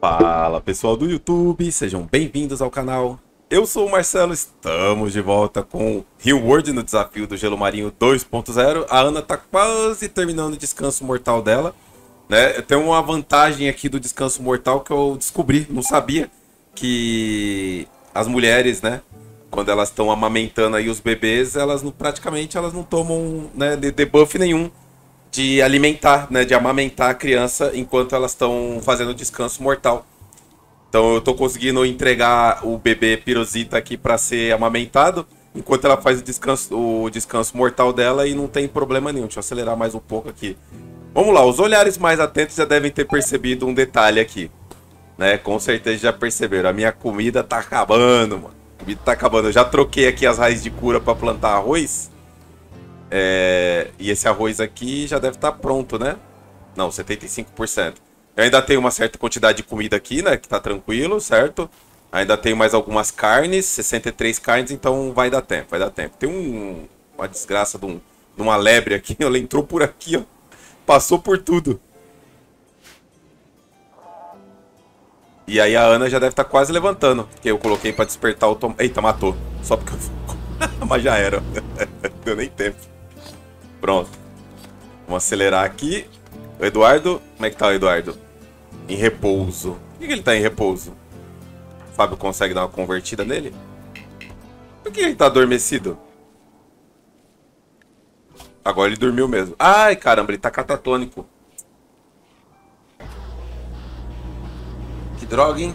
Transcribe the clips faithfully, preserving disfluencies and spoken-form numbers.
Fala pessoal do YouTube, sejam bem-vindos ao canal. Eu sou o Marcelo, estamos de volta com Rimworld no Desafio do Gelo Marinho dois ponto zero. A Ana tá quase terminando o descanso mortal dela, né? Tem uma vantagem aqui do descanso mortal que eu descobri, não sabia, que as mulheres, né, quando elas estão amamentando aí os bebês, elas não, praticamente elas não tomam, né, debuff nenhum de alimentar, né, de amamentar a criança enquanto elas estão fazendo descanso mortal. Então eu tô conseguindo entregar o bebê pirosita aqui para ser amamentado enquanto ela faz o descanso, o descanso mortal dela, e não tem problema nenhum. Deixa eu acelerar mais um pouco aqui. Vamos lá, os olhares mais atentos já devem ter percebido um detalhe aqui, né? Com certeza já perceberam, a minha comida tá acabando, mano. A comida tá acabando. Eu já troquei aqui as raízes de cura para plantar arroz. É, e esse arroz aqui já deve estar pronto, né? Não, setenta e cinco por cento. Eu ainda tenho uma certa quantidade de comida aqui, né? Que tá tranquilo, certo? Ainda tenho mais algumas carnes, sessenta e três carnes, então vai dar tempo, vai dar tempo. Tem um, uma desgraça de, um, de uma lebre aqui, ela entrou por aqui, ó. Passou por tudo. E aí a Ana já deve estar quase levantando, porque eu coloquei pra despertar o tom... Eita, matou. Só porque eu... Mas já era. Deu nem tempo. Pronto. Vamos acelerar aqui. O Eduardo... Como é que tá o Eduardo? Em repouso. Por que ele tá em repouso? O Fábio consegue dar uma convertida nele? Por que ele tá adormecido? Agora ele dormiu mesmo. Ai, caramba, ele tá catatônico. Que droga, hein?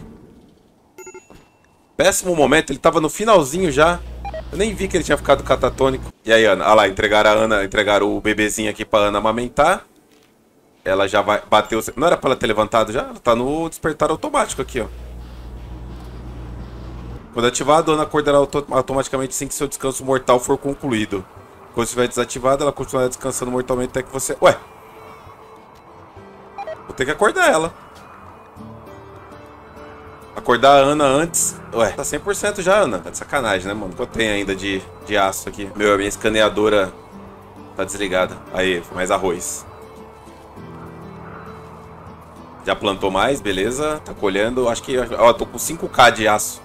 Péssimo momento. Ele tava no finalzinho já. Eu nem vi que ele tinha ficado catatônico. E aí, Ana? Ah lá, entregaram a Ana, entregaram o bebezinho aqui pra Ana amamentar. Ela já vai... Bateu... Não era pra ela ter levantado já? Ela tá no despertar automático aqui, ó. Quando ativado, a Ana acordará automaticamente assim que seu descanso mortal for concluído. Quando estiver desativado, ela continuará descansando mortalmente até que você... Ué! Vou ter que acordar ela. Acordar a Ana antes... Ué, tá cem por cento já, Ana. Tá de sacanagem, né, mano? O que eu tenho ainda de, de aço aqui? Meu, a minha escaneadora tá desligada. Aí, mais arroz. Já plantou mais, beleza. Tá colhendo. Acho que... Ó, tô com cinco mil de aço.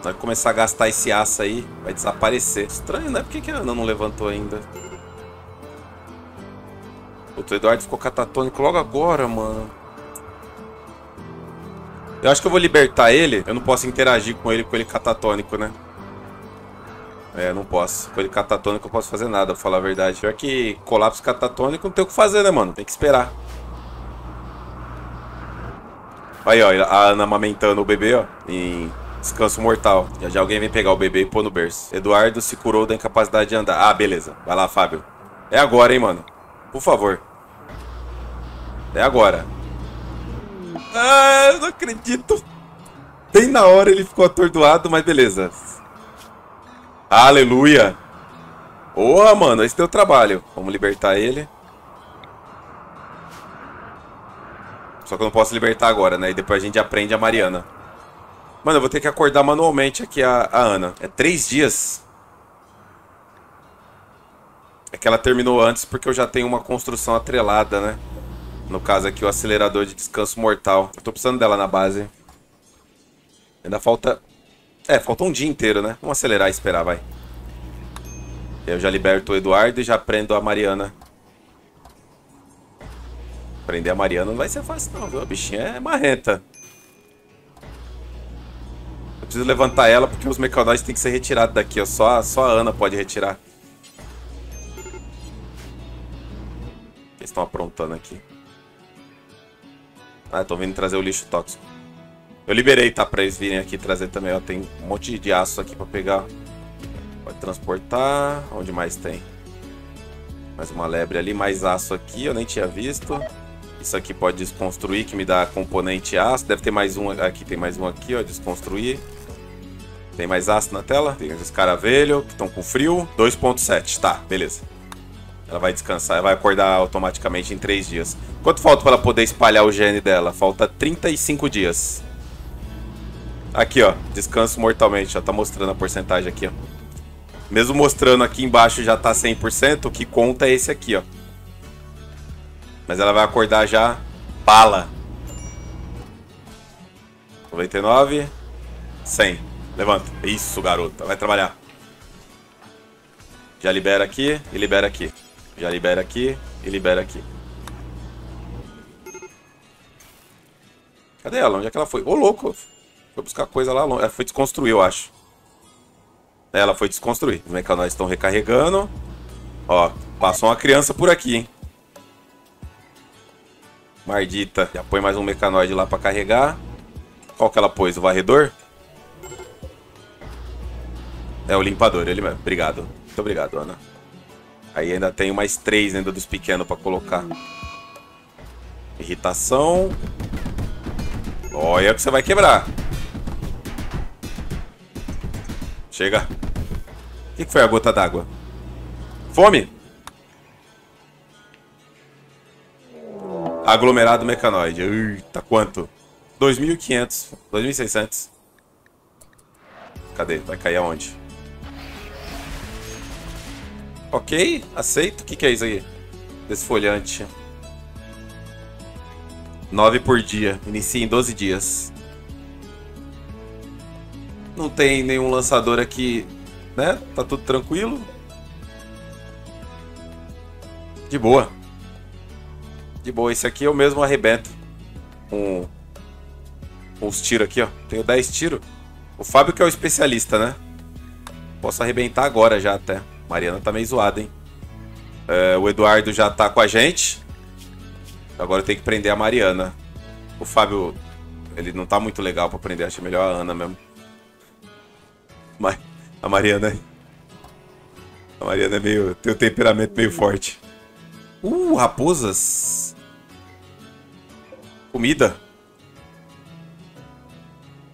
Na hora que começar a gastar esse aço aí, vai desaparecer. Estranho, né? Por que que a Ana não levantou ainda? Puta, o Eduardo ficou catatônico logo agora, mano. Eu acho que eu vou libertar ele. Eu não posso interagir com ele com ele catatônico, né? É, não posso. Com ele catatônico eu não posso fazer nada, pra falar a verdade. Pior que colapso catatônico não tem o que fazer, né, mano? Tem que esperar. Aí, ó, a Ana amamentando o bebê, ó, em descanso mortal. Já já alguém vem pegar o bebê e pôr no berço. Eduardo se curou da incapacidade de andar. Ah, beleza. Vai lá, Fábio. É agora, hein, mano. Por favor. É agora. Ah, eu não acredito. Bem na hora ele ficou atordoado, mas beleza. Aleluia. Boa, mano, esse é o trabalho. Vamos libertar ele. Só que eu não posso libertar agora, né? E depois a gente aprende a Mariana. Mano, eu vou ter que acordar manualmente aqui a, a Ana. É três dias. É que ela terminou antes porque eu já tenho uma construção atrelada, né? No caso aqui, o acelerador de descanso mortal. Eu tô precisando dela na base. Ainda falta... É, falta um dia inteiro, né? Vamos acelerar e esperar, vai. Eu já liberto o Eduardo e já prendo a Mariana. Prender a Mariana não vai ser fácil não, viu? A bichinha é marrenta. Eu preciso levantar ela porque os mecanoides têm que ser retirados daqui, ó. Só, só a Ana pode retirar. Eles estão aprontando aqui. Ah, estão vindo trazer o lixo tóxico. Eu liberei, tá? Pra eles virem aqui trazer também, ó. Tem um monte de aço aqui pra pegar. Pode transportar. Onde mais tem? Mais uma lebre ali. Mais aço aqui. Eu nem tinha visto. Isso aqui pode desconstruir, que me dá componente aço. Deve ter mais um aqui. Tem mais um aqui, ó. Desconstruir. Tem mais aço na tela. Tem os escaravelhos que estão com frio. dois ponto sete. Tá, beleza. Ela vai descansar, ela vai acordar automaticamente em três dias. Quanto falta para ela poder espalhar o gene dela? Falta trinta e cinco dias. Aqui, ó. Descanso mortalmente. Já tá mostrando a porcentagem aqui, ó. Mesmo mostrando aqui embaixo já tá cem por cento, o que conta é esse aqui, ó. Mas ela vai acordar já bala. noventa e nove. cem. Levanta. Isso, garota. Vai trabalhar. Já libera aqui e libera aqui. Já libera aqui e libera aqui. Cadê ela? Onde é que ela foi? Ô, louco. Foi buscar coisa lá longe. Ela foi desconstruir, eu acho. Ela foi desconstruir. Os mecanismos estão recarregando. Ó, passou uma criança por aqui, hein? Mardita. Já põe mais um mecanoide lá pra carregar. Qual que ela pôs? O varredor? É, o limpador, ele mesmo. Obrigado. Muito obrigado, Ana. Aí ainda tenho mais três ainda dos pequenos pra colocar. Irritação. Olha que você vai quebrar. Chega. O que que foi a gota d'água? Fome! Aglomerado mecanoide. Eita, quanto? dois mil e quinhentos. dois mil e seiscentos. Cadê? Vai cair aonde? Ok, aceito. O que, que é isso aí? Desfolhante. nove por dia. Inicia em doze dias. Não tem nenhum lançador aqui, né? Tá tudo tranquilo. De boa. De boa, esse aqui eu mesmo arrebento com os tiros aqui, ó. Tenho dez tiros. O Fábio que é o especialista, né? Posso arrebentar agora já até. Mariana tá meio zoada, hein? É, o Eduardo já tá com a gente. Agora eu tenho que prender a Mariana. O Fábio, ele não tá muito legal pra prender. Achei melhor a Ana mesmo. Mas a Mariana... A Mariana é meio... Tem um temperamento meio forte. Uh, raposas... Comida.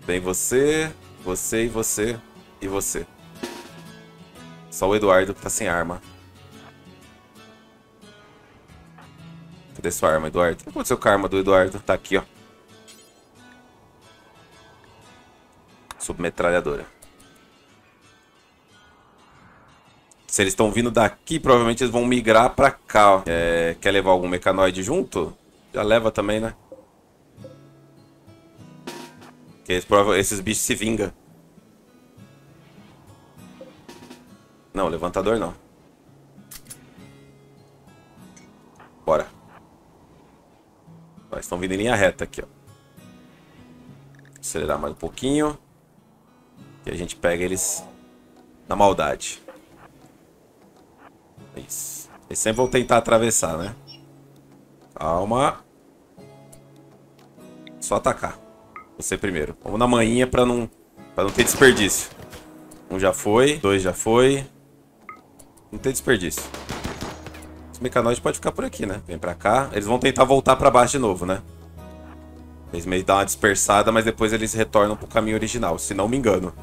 Tem você, você e você e você. Só o Eduardo que tá sem arma. Cadê sua arma, Eduardo? O que aconteceu com a arma do Eduardo? Tá aqui, ó. Submetralhadora. Se eles estão vindo daqui, provavelmente eles vão migrar pra cá, ó. É, quer levar algum mecanoide junto? Já leva também, né? Esses bichos se vingam. Não, levantador não. Bora. Eles estão vindo em linha reta aqui, ó. Acelerar mais um pouquinho. E a gente pega eles na maldade. Isso. Eles sempre vão tentar atravessar, né? Calma. Só atacar. Você primeiro. Vamos na manhinha pra não, pra não ter desperdício. Um já foi. Dois já foi. Não tem desperdício. Os mecanoides podem ficar por aqui, né? Vem pra cá. Eles vão tentar voltar pra baixo de novo, né? Eles meio que dão uma dispersada, mas depois eles retornam pro caminho original, se não me engano.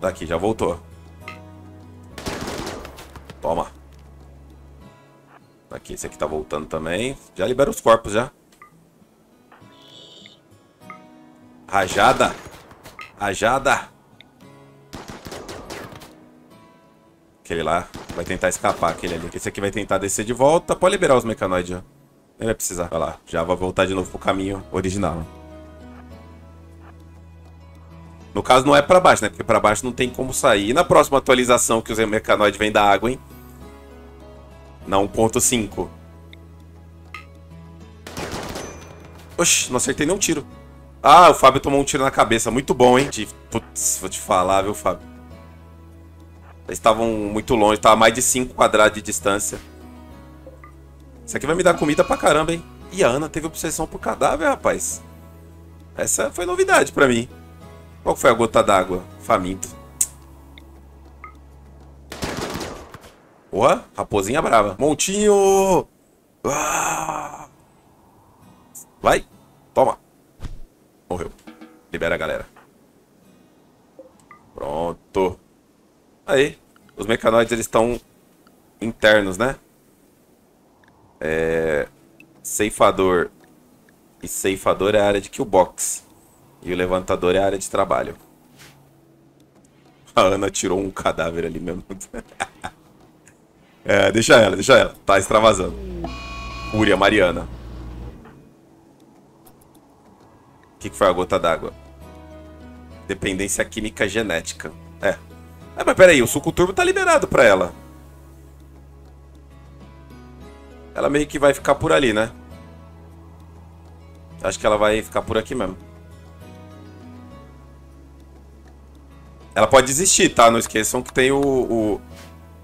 Daqui, já voltou. Toma. Aqui, esse aqui tá voltando também. Já libera os corpos, já. Rajada. Rajada. Aquele lá vai tentar escapar, aquele ali. Esse aqui vai tentar descer de volta. Pode liberar os mecanoides, já. Ele vai precisar. Olha lá, já vai voltar de novo pro caminho original. No caso, não é pra baixo, né? Porque pra baixo não tem como sair. E na próxima atualização que os mecanoides vêm da água, hein? Na um ponto cinco. Oxi, não acertei nenhum tiro. Ah, o Fábio tomou um tiro na cabeça. Muito bom, hein? Putz, vou te falar, viu, Fábio? Eles estavam muito longe. Estava a mais de cinco quadrados de distância. Isso aqui vai me dar comida pra caramba, hein? E a Ana teve obsessão por cadáver, rapaz. Essa foi novidade pra mim. Qual foi a gota d'água? Faminto. Porra, raposinha brava. Montinho! Ah! Vai! Toma! Morreu. Libera a galera. Pronto. Aí. Os mecanoides, eles estão internos, né? É... Ceifador e ceifador é a área de killbox. E o levantador é a área de trabalho. A Ana tirou um cadáver ali mesmo. É, deixa ela, deixa ela. Tá extravasando. Fúria, Mariana. que foi a gota d'água? Dependência química genética. É. Ah, mas peraí, o suco turbo tá liberado pra ela. Ela meio que vai ficar por ali, né? Acho que ela vai ficar por aqui mesmo. Ela pode desistir, tá? Não esqueçam que tem o... o,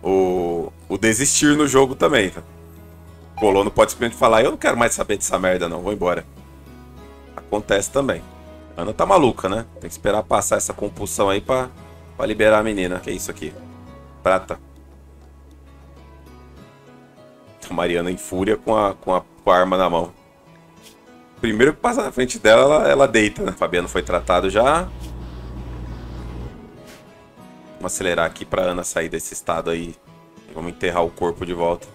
o, o desistir no jogo também, tá? O colono pode simplesmente falar, eu não quero mais saber dessa merda não, vou embora. Acontece também. A Ana tá maluca, né? Tem que esperar passar essa compulsão aí pra, pra liberar a menina. Que é isso aqui? Prata. A Mariana em fúria com a, com a, com a arma na mão. Primeiro que passa na frente dela, ela, ela deita, né? Fabiano foi tratado já. Vamos acelerar aqui pra Ana sair desse estado aí. E vamos enterrar o corpo de volta.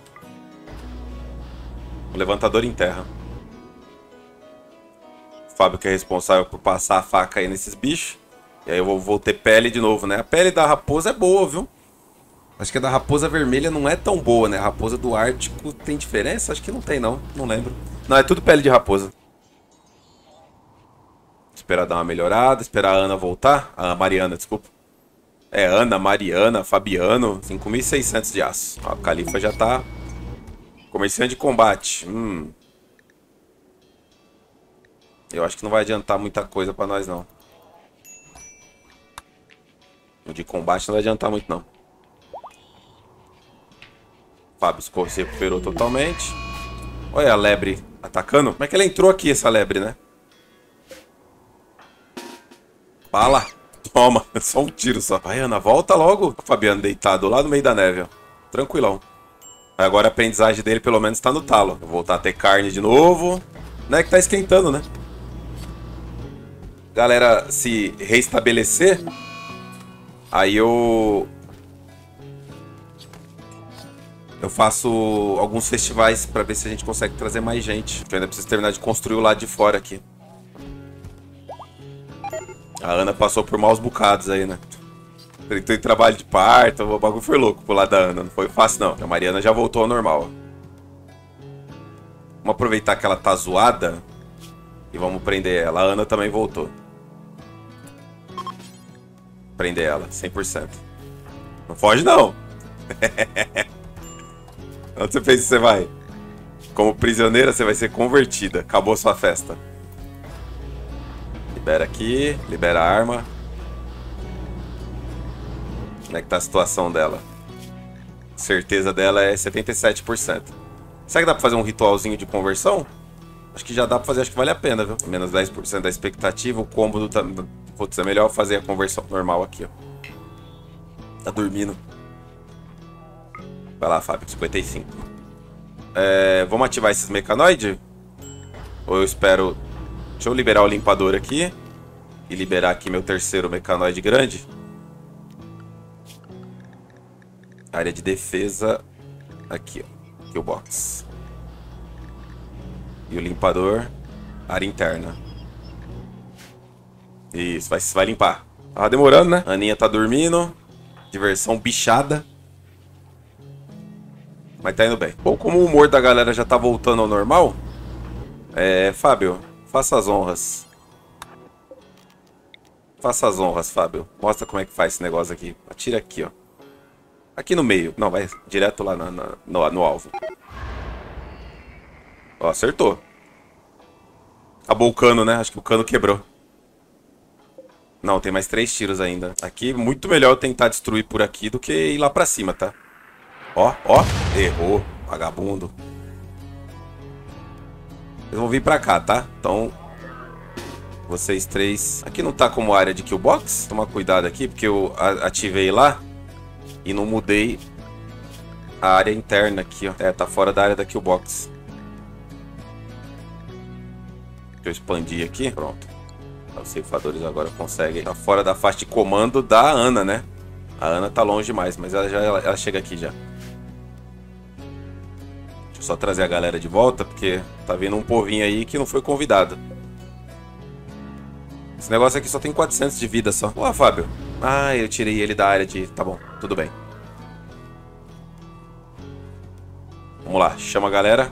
O levantador enterra. O Fábio que é responsável por passar a faca aí nesses bichos. E aí eu vou, vou ter pele de novo, né? A pele da raposa é boa, viu? Acho que a da raposa vermelha não é tão boa, né? A raposa do Ártico tem diferença? Acho que não tem, não. Não lembro. Não, é tudo pele de raposa. Esperar dar uma melhorada. Esperar a Ana voltar. A Mariana, desculpa. É, Ana, Mariana, Fabiano. cinco mil e seiscentos de aço. Ó, a Califa já tá... Comerciante de combate. Hum. Eu acho que não vai adiantar muita coisa pra nós, não. O de combate não vai adiantar muito, não. Fábio se recuperou totalmente. Olha a lebre atacando. Como é que ela entrou aqui, essa lebre, né? Bala. Toma. Só um tiro só. Vai, Ana, volta logo. O Fabiano deitado lá no meio da neve, ó. Tranquilão. Agora a aprendizagem dele pelo menos tá no talo. Vou voltar a ter carne de novo. Não é que tá esquentando, né? Galera, se reestabelecer. Aí eu... Eu faço alguns festivais pra ver se a gente consegue trazer mais gente. Eu ainda preciso terminar de construir o lado de fora aqui. A Ana passou por maus bocados aí, né? Tentou em trabalho de parto, o bagulho foi louco pro lado da Ana. Não foi fácil, não. A Mariana já voltou ao normal. Vamos aproveitar que ela tá zoada e vamos prender ela. A Ana também voltou. Prender ela, cem por cento. Não foge, não. Onde você pensa que você vai? Como prisioneira, você vai ser convertida. Acabou sua festa. Libera aqui. Libera a arma. Como é que tá a situação dela? A certeza dela é setenta e sete por cento. Será que dá pra fazer um ritualzinho de conversão? Acho que já dá pra fazer. Acho que vale a pena, viu? Menos dez por cento da expectativa. O combo do... Putz, é melhor fazer a conversão normal aqui, ó. Tá dormindo. Vai lá, Fábio, cinquenta e cinco. É, vamos ativar esses mecanoides? Ou eu espero... Deixa eu liberar o limpador aqui. E liberar aqui meu terceiro mecanoide grande. Área de defesa. Aqui, ó. Killbox. E o limpador. Área interna. Isso, vai, vai limpar. Tava demorando, né? Aninha tá dormindo. Diversão bichada. Mas tá indo bem. Bom, como o humor da galera já tá voltando ao normal, é, Fábio, faça as honras. Faça as honras, Fábio. Mostra como é que faz esse negócio aqui. Atira aqui, ó. Aqui no meio. Não, vai direto lá na, na, no, no alvo. Ó, acertou. Acabou o cano, né? Acho que o cano quebrou. Não, tem mais três tiros ainda. Aqui, muito melhor eu tentar destruir por aqui do que ir lá pra cima, tá? Ó, ó, errou, vagabundo. Eles vão vir pra cá, tá? Então, vocês três... Aqui não tá como área de killbox. Toma cuidado aqui, porque eu ativei lá e não mudei a área interna aqui, ó. É, tá fora da área da killbox. Deixa eu expandir aqui. Pronto. Os ceifadores agora conseguem. Tá fora da faixa de comando da Ana, né? A Ana tá longe demais, mas ela, já, ela, ela chega aqui já. Só trazer a galera de volta, porque tá vindo um povinho aí que não foi convidado. Esse negócio aqui só tem quatrocentos de vida só. Ó, Fábio. Ah, eu tirei ele da área de... Tá bom, tudo bem. Vamos lá, chama a galera.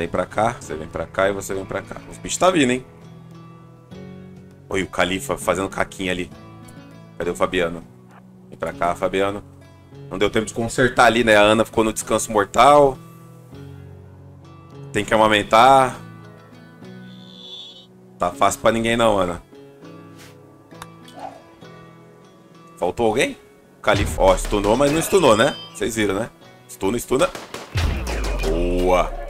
Vem pra cá, você vem pra cá e você vem pra cá. Os bichos tá vindo, hein? Oi, o Califa fazendo caquinha ali. Cadê o Fabiano? Vem pra cá, Fabiano. Não deu tempo de consertar ali, né? A Ana ficou no descanso mortal. Tem que amamentar. Tá fácil pra ninguém não, Ana. Faltou alguém? O Califa. Ó, stunou, mas não stunou, né? Vocês viram, né? Stuna, stuna. Boa.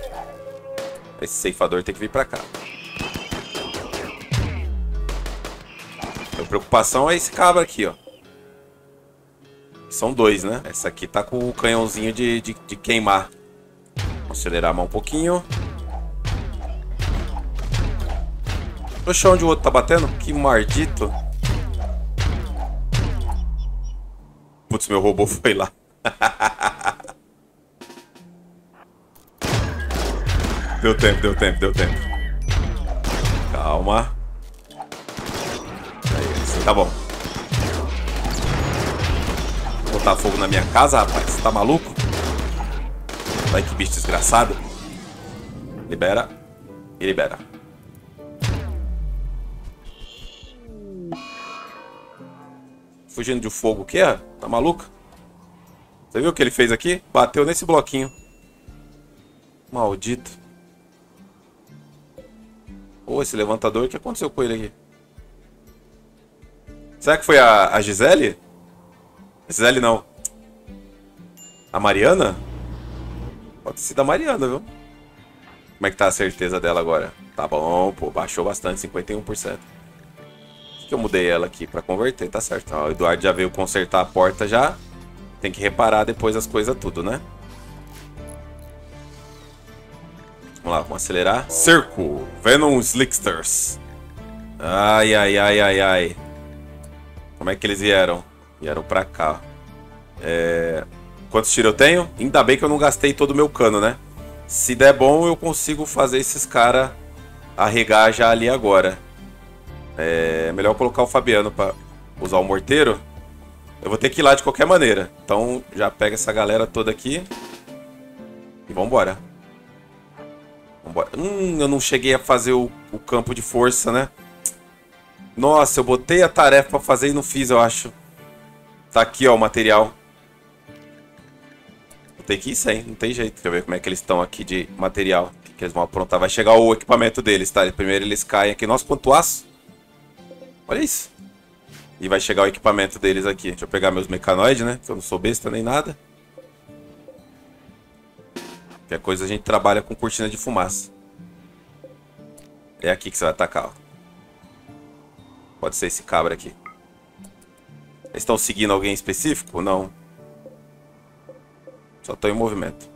Esse ceifador tem que vir pra cá. Minha preocupação é esse cabra aqui, ó. São dois, né? Essa aqui tá com o canhãozinho de, de, de queimar. Vou acelerar a mão um pouquinho. Oxe, onde o outro tá batendo? Que maldito. Putz, meu robô foi lá. Deu tempo, deu tempo, deu tempo. Calma. Aí, assim tá bom. Vou botar fogo na minha casa, rapaz. Você tá maluco? Vai, que bicho desgraçado. Libera. E libera. Fugindo de fogo o que é? Tá maluco? Você viu o que ele fez aqui? Bateu nesse bloquinho. Maldito. Pô, esse levantador, o que aconteceu com ele aqui? Será que foi a, a Gisele? A Gisele não. A Mariana? Pode ter sido a Mariana, viu? Como é que tá a certeza dela agora? Tá bom, pô, baixou bastante, cinquenta e um por cento. Por que eu mudei ela aqui pra converter? Tá certo. Ó, o Eduardo já veio consertar a porta já. Tem que reparar depois as coisas tudo, né? Vamos lá, vamos acelerar. Cerco. Venom Slicksters. Ai, ai, ai, ai, ai. Como é que eles vieram? Vieram pra cá. É... Quantos tiros eu tenho? Ainda bem que eu não gastei todo o meu cano, né? Se der bom, eu consigo fazer esses caras arregar já ali agora. É melhor colocar o Fabiano pra usar o morteiro. Eu vou ter que ir lá de qualquer maneira. Então já pega essa galera toda aqui. E vambora. Hum, eu não cheguei a fazer o, o campo de força, né? Nossa, eu botei a tarefa pra fazer e não fiz, eu acho. Tá aqui, ó, o material. Vou ter que ir sem, não tem jeito. Deixa eu ver como é que eles estão aqui de material. O que, que eles vão aprontar? Vai chegar o equipamento deles, tá? Primeiro eles caem aqui. Nossa, quanto aço! Olha isso! E vai chegar o equipamento deles aqui. Deixa eu pegar meus mecanoides, né? Que eu não sou besta nem nada. Que coisa a gente trabalha com cortina de fumaça. É aqui que você vai atacar, ó. Pode ser esse cabra aqui. Eles estão seguindo alguém específico ou não? Só tô em movimento.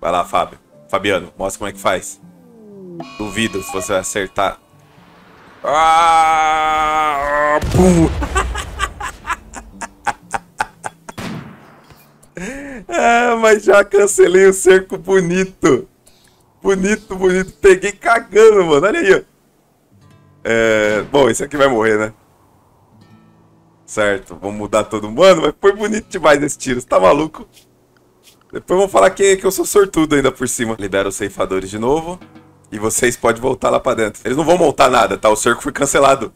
Vai lá, Fábio. Fabiano, mostra como é que faz. Duvido se você vai acertar. Ah, ah, mas já cancelei o cerco bonito. Bonito, bonito. Peguei cagando, mano. Olha aí, ó. É... Bom, esse aqui vai morrer, né? Certo. Vamos mudar todo mundo. Mano, mas foi bonito demais esse tiro. Você tá maluco? Depois vão falar que, que eu sou sortudo ainda por cima. Libera os ceifadores de novo. E vocês podem voltar lá pra dentro. Eles não vão montar nada, tá? O cerco foi cancelado.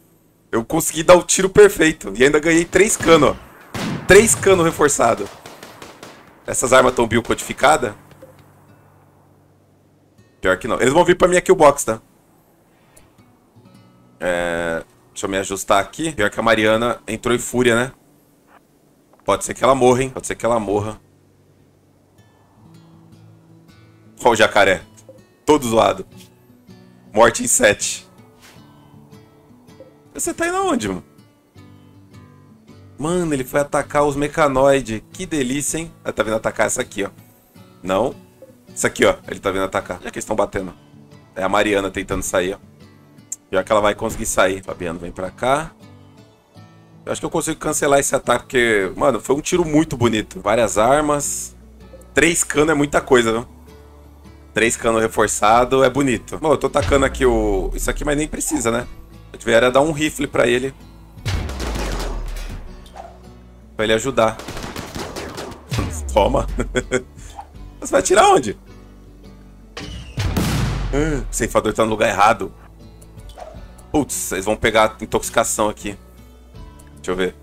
Eu consegui dar o tiro perfeito. E ainda ganhei três canos, ó. Três canos reforçados. Essas armas estão biocodificadas? Pior que não. Eles vão vir pra minha killbox, tá? É... Deixa eu me ajustar aqui. Pior que a Mariana entrou em fúria, né? Pode ser que ela morra, hein? Pode ser que ela morra. Olha o jacaré. Todo zoado. Morte em sete. Você tá indo aonde, mano? Mano, ele foi atacar os mecanoides. Que delícia, hein? Ele tá vindo atacar essa aqui, ó. Não. Essa aqui, ó. Ele tá vindo atacar. Onde é que eles estão batendo? É a Mariana tentando sair, ó. Pior que ela vai conseguir sair. Fabiano vem pra cá. Eu acho que eu consigo cancelar esse ataque, porque... Mano, foi um tiro muito bonito. Várias armas. Três canos é muita coisa, viu? Três canos reforçado é bonito. Bom, eu tô tacando aqui o... Isso aqui, mas nem precisa, né? Eu tiveria dar um rifle pra ele. Pra ele ajudar. Toma. Você vai atirar onde? Ah, o ceifador tá no lugar errado. Putz, eles vão pegar intoxicação aqui. Deixa eu ver.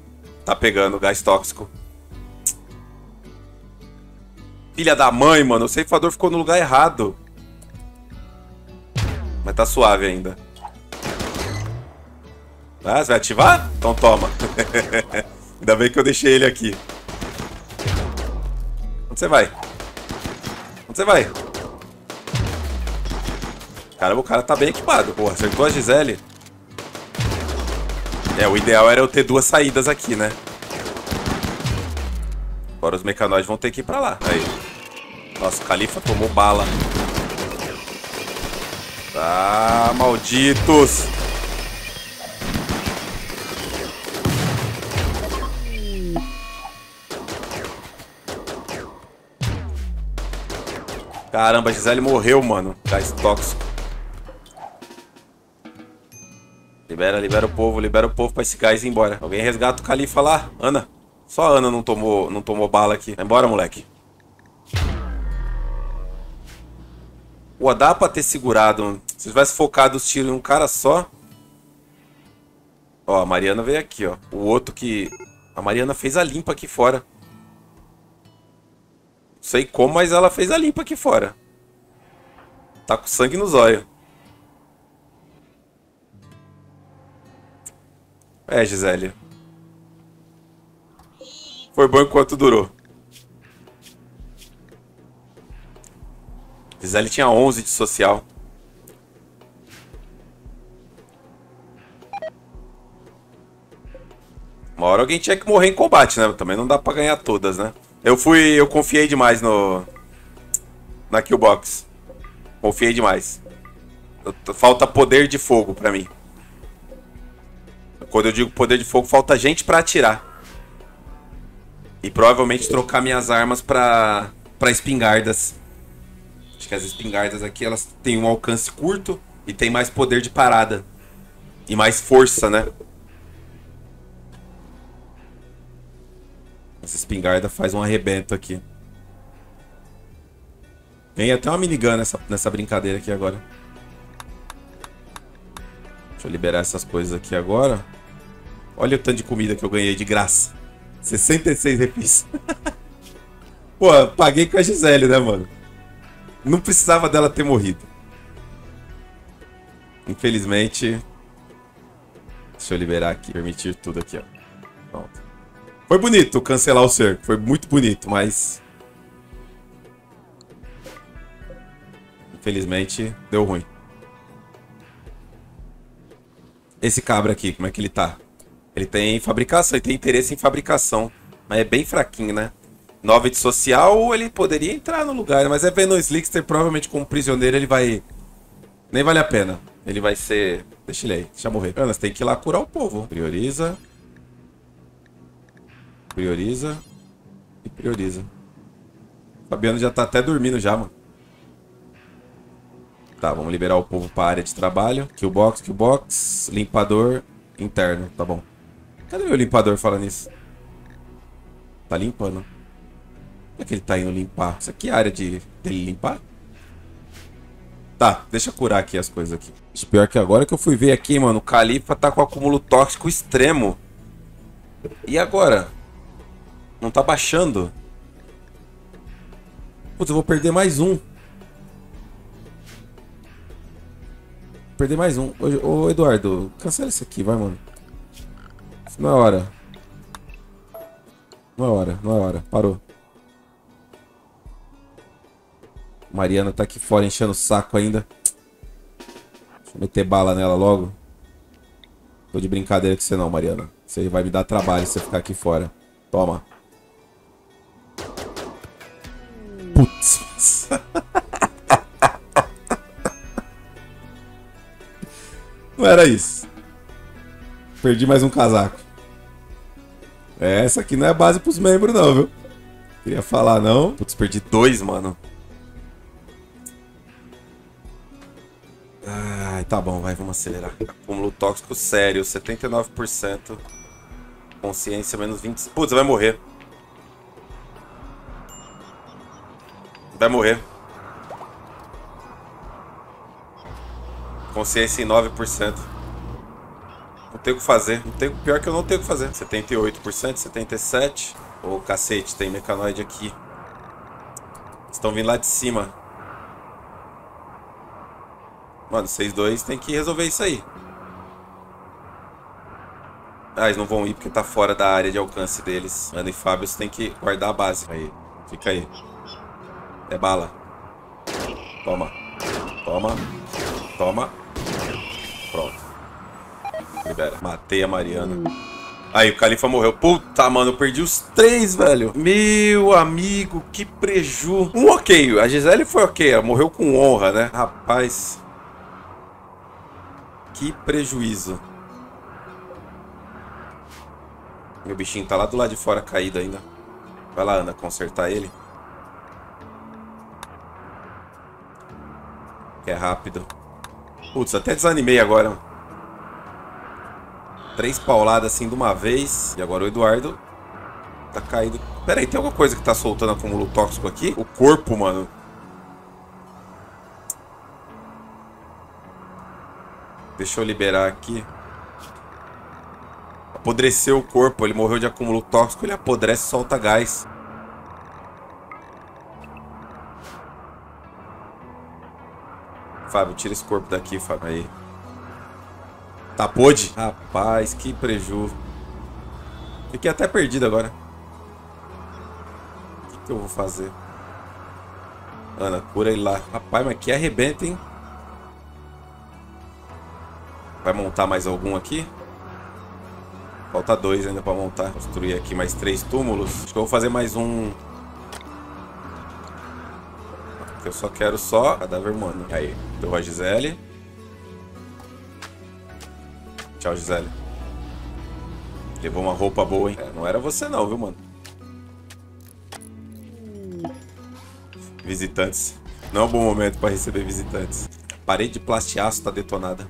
Tá pegando gás tóxico. Filha da mãe, mano. O ceifador ficou no lugar errado. Mas tá suave ainda. Ah, você vai ativar? Então toma. Ainda bem que eu deixei ele aqui. Onde você vai? Onde você vai? Caramba, o cara tá bem equipado. Pô, acertou a Gisele. É, o ideal era eu ter duas saídas aqui, né? Agora os mecanoides vão ter que ir pra lá. Aí. Nossa, o Califa tomou bala. Tá, malditos. Caramba, a Gisele morreu, mano. Gás tóxico. Libera, libera o povo, libera o povo pra esse gás ir embora. Alguém resgata o Califa lá. Ana. Só a Ana não tomou, não tomou bala aqui. Vai embora, moleque. Pô, dá pra ter segurado. Se tivesse focado os tiros em um cara só. Ó, a Mariana veio aqui, ó. O outro que... A Mariana fez a limpa aqui fora. Não sei como, mas ela fez a limpa aqui fora. Tá com sangue nos olhos. É, Gisele. Foi bom enquanto durou. Gisele tinha onze de social. Uma hora alguém tinha que morrer em combate, né? Também não dá pra ganhar todas, né? Eu fui... Eu confiei demais no... Na Killbox. Confiei demais. Falta poder de fogo pra mim. Quando eu digo poder de fogo, falta gente pra atirar. E provavelmente trocar minhas armas pra... Pra espingardas. Acho que as espingardas aqui, elas têm um alcance curto. E tem mais poder de parada. E mais força, né? Essa espingarda faz um arrebento aqui. Tem até uma minigun nessa, nessa brincadeira aqui agora. Deixa eu liberar essas coisas aqui agora. Olha o tanto de comida que eu ganhei de graça. sessenta e seis refis. Pô, paguei com a Gisele, né, mano? Não precisava dela ter morrido. Infelizmente. Deixa eu liberar aqui. Permitir tudo aqui, ó. Pronto. Foi bonito cancelar o cerco, foi muito bonito, mas... Infelizmente, deu ruim. Esse cabra aqui, como é que ele tá? Ele tem fabricação, ele tem interesse em fabricação, mas é bem fraquinho, né? nove de social, ele poderia entrar no lugar, mas é Venom Slickster, provavelmente como prisioneiro ele vai... Nem vale a pena, ele vai ser... Deixa ele aí, deixa eu morrer. Ana, você tem que ir lá curar o povo. Prioriza... Prioriza e prioriza. O Fabiano já tá até dormindo já, mano. Tá, vamos liberar o povo pra área de trabalho. Killbox, killbox, limpador interno, tá bom. Cadê meu limpador falando isso? Tá limpando. Como é que ele tá indo limpar? Isso aqui é a área de dele limpar? Tá, deixa eu curar aqui as coisas aqui. O pior que agora que eu fui ver aqui, mano, o Califa tá com acúmulo tóxico extremo. E agora? Não tá baixando. Putz, eu vou perder mais um. Perder mais um. Ô, ô Eduardo, cancela isso aqui, vai, mano. Não é hora. Não é hora, não é hora. Parou. Mariana tá aqui fora enchendo o saco ainda. Deixa eu meter bala nela logo. Tô de brincadeira com você não, Mariana. Você vai me dar trabalho se você ficar aqui fora. Toma. Putz. Não era isso. Perdi mais um casaco. Essa aqui não é base pros membros não, viu? Queria falar não. Putz, perdi dois, mano. Ai, tá bom, vai, vamos acelerar. Acúmulo tóxico sério, setenta e nove por cento. Consciência, menos vinte. Putz, vai morrer. Vai morrer. Consciência em nove por cento. Não tem o que fazer. Não tem, pior que eu não tenho o que fazer. setenta e oito por cento, setenta e sete por cento. Ô, cacete, tem mecanoide aqui. Estão vindo lá de cima. Mano, vocês dois tem que resolver isso aí. Ah, eles não vão ir porque tá fora da área de alcance deles. Ana e Fábio, você tem que guardar a base. Aí, fica aí. É bala. Toma. Toma. Toma. Pronto. Libera. Matei a Mariana. Aí, o Califa morreu. Puta, mano, eu perdi os três, velho. Meu amigo, que preju. Um ok. A Gisele foi ok. Ela morreu com honra, né? Rapaz. Que prejuízo. Meu bichinho tá lá do lado de fora, caído ainda. Vai lá, Ana, consertar ele. É rápido. Putz, até desanimei agora. Três pauladas assim de uma vez. E agora o Eduardo tá caído. Pera aí, tem alguma coisa que tá soltando acúmulo tóxico aqui? O corpo, mano. Deixa eu liberar aqui. Apodreceu o corpo. Ele morreu de acúmulo tóxico. Ele apodrece e solta gás. Fábio, tira esse corpo daqui, Fábio. Aí. Tá podre? Rapaz, que preju. Fiquei até perdido agora. O que, que eu vou fazer? Ana, cura ele lá. Rapaz, mas que arrebenta, hein? Vai montar mais algum aqui? Falta dois ainda pra montar. Construir aqui mais três túmulos. Acho que eu vou fazer mais um. Eu só quero só cadáver humano. Aí, deu a Gisele. Tchau, Gisele. Levou uma roupa boa, hein? É, não era você não, viu, mano? Visitantes. Não é um bom momento pra receber visitantes. A parede de plastiaço tá detonada.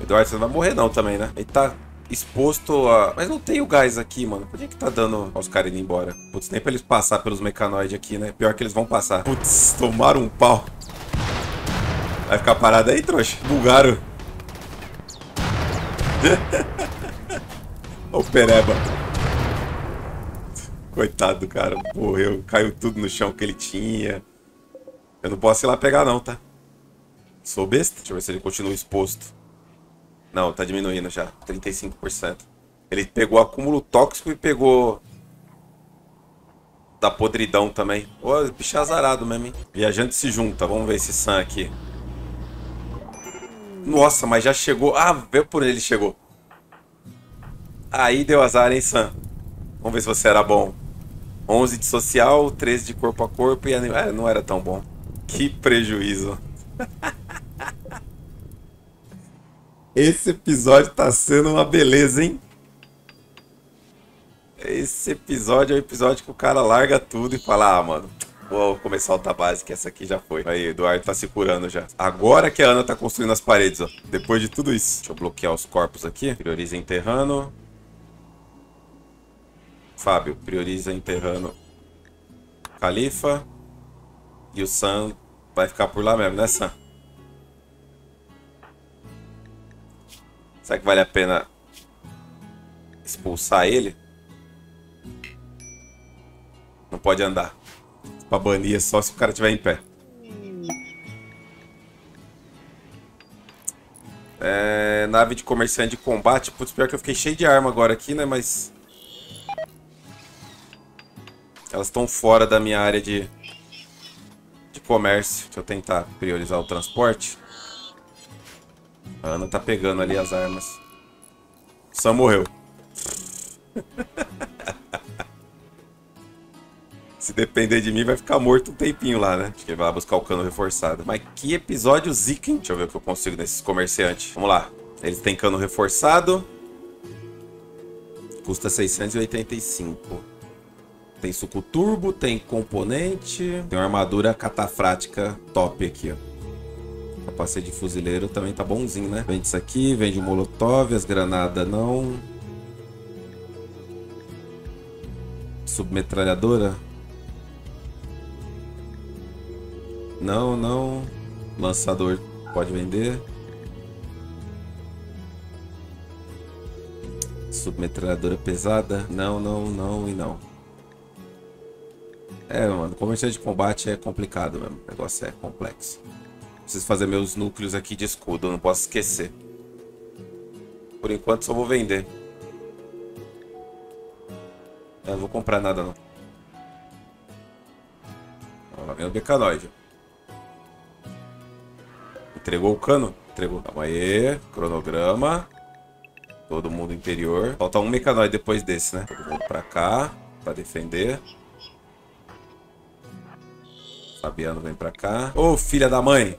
Eduardo, você não vai morrer não também, né? Ele tá exposto a... Mas não tem o gás aqui, mano. Por que que tá dando os caras indo embora? Putz, nem pra eles passar pelos mecanoides aqui, né? Pior que eles vão passar. Putz, tomaram um pau. Vai ficar parado aí, trouxa? Bugaram. Ô, pereba. Coitado do cara. Morreu. Caiu tudo no chão que ele tinha. Eu não posso ir lá pegar não, tá? Sou besta. Deixa eu ver se ele continua exposto. Não, tá diminuindo já, trinta e cinco por cento. Ele pegou acúmulo tóxico e pegou da podridão também. Ô, bicho azarado mesmo, hein? Viajante se junta, vamos ver esse Sam aqui. Nossa, mas já chegou. Ah, veio por ele, chegou. Aí deu azar, hein, Sam? Vamos ver se você era bom. onze de social, treze de corpo a corpo e anim... ah, não era tão bom. Que prejuízo. Esse episódio tá sendo uma beleza, hein? Esse episódio é o episódio que o cara larga tudo e fala: ah, mano, vou começar a alta base, que essa aqui já foi. Aí, Eduardo tá se curando já. Agora que a Ana tá construindo as paredes, ó. Depois de tudo isso. Deixa eu bloquear os corpos aqui. Prioriza enterrando. Fábio, prioriza enterrando. Califa. E o Sam vai ficar por lá mesmo, né, Sam? Será que vale a pena expulsar ele? Não pode andar. Pra banir é só se o cara estiver em pé. É, nave de comerciante de combate. Putz, pior que eu fiquei cheio de arma agora aqui, né? Mas... elas estão fora da minha área de, de comércio. Deixa eu tentar priorizar o transporte. A Ana tá pegando ali as armas. Sam morreu. Se depender de mim, vai ficar morto um tempinho lá, né? Acho que ele vai lá buscar o cano reforçado. Mas que episódio zica, hein? Deixa eu ver o que eu consigo nesses comerciantes. Vamos lá. Eles têm cano reforçado. Custa seiscentos e oitenta e cinco. Tem suco turbo, tem componente. Tem uma armadura catafrática top aqui, ó. Capacete de fuzileiro também tá bonzinho, né? Vende isso aqui, vende o molotov, as granadas não. Submetralhadora. Não, não. Lançador pode vender. Submetralhadora pesada. Não, não, não e não. É, mano. Comerciante de combate é complicado mesmo. O negócio é complexo. Preciso fazer meus núcleos aqui de escudo. Não posso esquecer. Por enquanto só vou vender. Eu não vou comprar nada não. Ó, lá vem o Becanoide. Entregou o cano? Entregou. Calma aí. Cronograma. Todo mundo interior. Falta um mecanoide depois desse, né? Todo mundo pra cá. Pra defender. Fabiano vem pra cá. Ô, filha da mãe!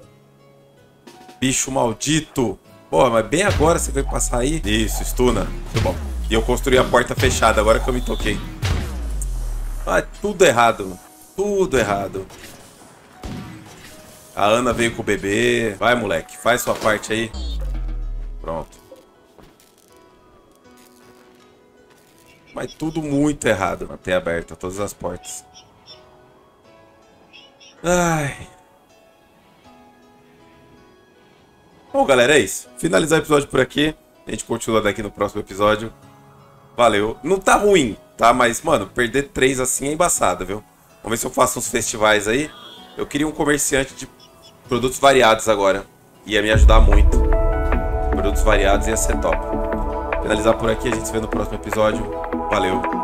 Bicho maldito! Pô, mas bem agora você veio passar aí? Isso, stuna. Muito bom. E eu construí a porta fechada, agora que eu me toquei. Ah, tudo errado. Tudo errado. A Ana veio com o bebê. Vai, moleque. Faz sua parte aí. Pronto. Mas tudo muito errado. Mantém aberta todas as portas. Ai... Bom, galera, é isso. Finalizar o episódio por aqui. A gente continua daqui no próximo episódio. Valeu. Não tá ruim, tá? Mas, mano, perder três assim é embaçado, viu? Vamos ver se eu faço uns festivais aí. Eu queria um comerciante de produtos variados agora. Ia me ajudar muito. Produtos variados ia ser top. Finalizar por aqui. A gente se vê no próximo episódio. Valeu.